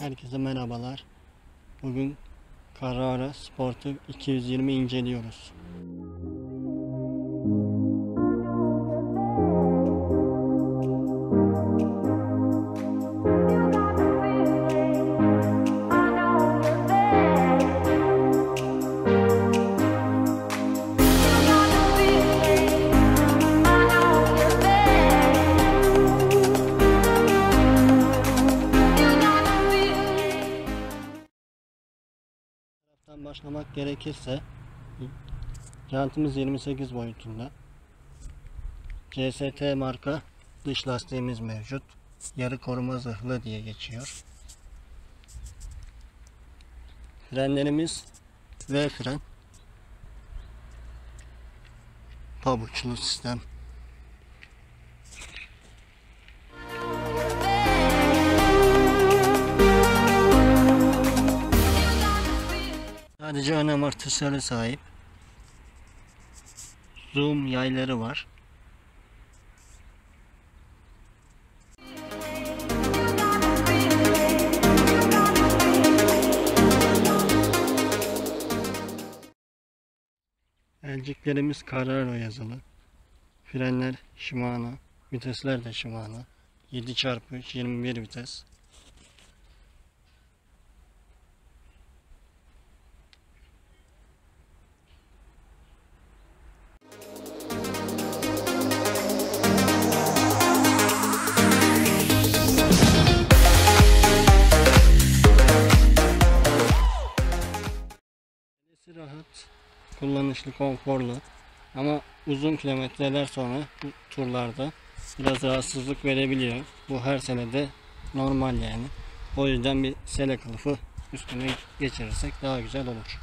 Herkese merhabalar. Bugün Carraro Sportive 220 inceliyoruz. Başlamak gerekirse jantımız 28 boyutunda, CST marka dış lastiğimiz mevcut, yarı koruma zırhlı diye geçiyor. Frenlerimiz V fren, pabuçlu sistem. Sadece ön amortisöre sahip. Zoom yayları var. Elciklerimiz Carraro yazılı. Frenler Shimano, vitesler de Shimano. 7x21 vites. Rahat, kullanışlı, konforlu ama uzun kilometreler sonra bu turlarda biraz rahatsızlık verebiliyor. Bu her senede normal yani. O yüzden bir sele kılıfı üstüne geçirirsek daha güzel olur.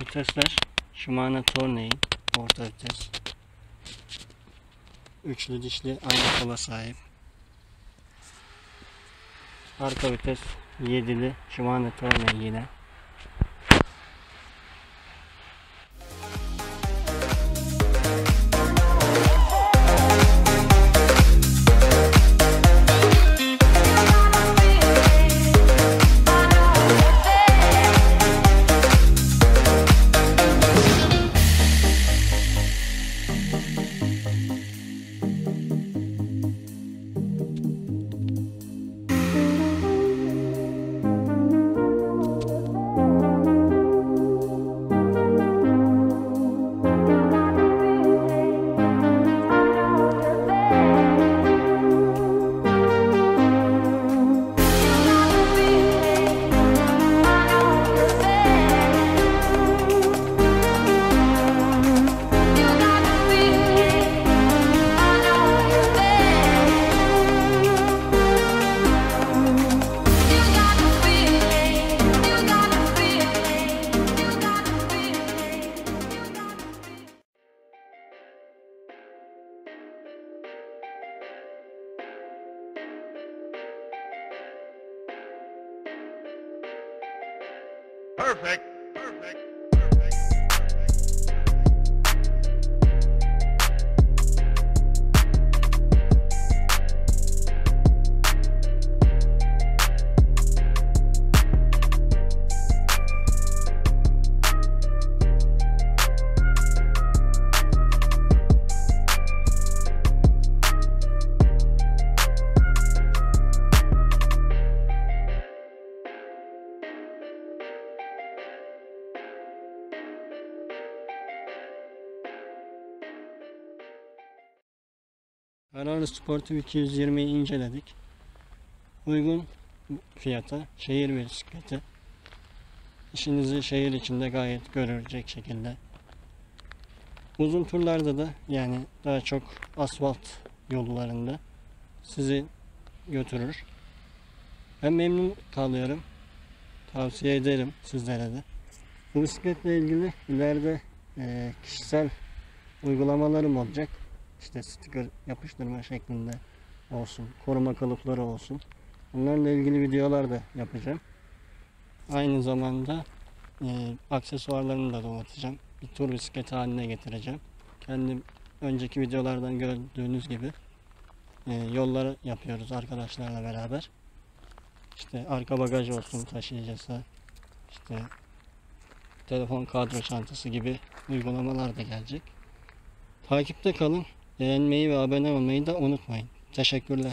Vitesler Shimano Tourney orta vites. Üçlü dişli aynı kola sahip. Arka vites 7'li Shimano Tourney yine. Perfect. Carraro Sportive 220'yi inceledik. Uygun fiyata şehir bisikleti. İşinizi şehir içinde gayet görülecek şekilde. Uzun turlarda da yani daha çok asfalt yollarında sizi götürür. Ben memnun kalıyorum. Tavsiye ederim sizlere de. Bu bisikletle ilgili ileride kişisel uygulamalarım olacak. İşte sticker yapıştırma şeklinde olsun, koruma kalıpları olsun. Bunlarla ilgili videolar da yapacağım. Aynı zamanda aksesuarlarını da donatacağım. Bir tur bisikleti haline getireceğim. Kendim önceki videolardan gördüğünüz gibi yolları yapıyoruz arkadaşlarla beraber. İşte arka bagaj olsun taşıyacaksa, işte telefon kadro çantası gibi uygulamalar da gelecek. Takipte kalın, beğenmeyi ve abone olmayı da unutmayın. Teşekkürler.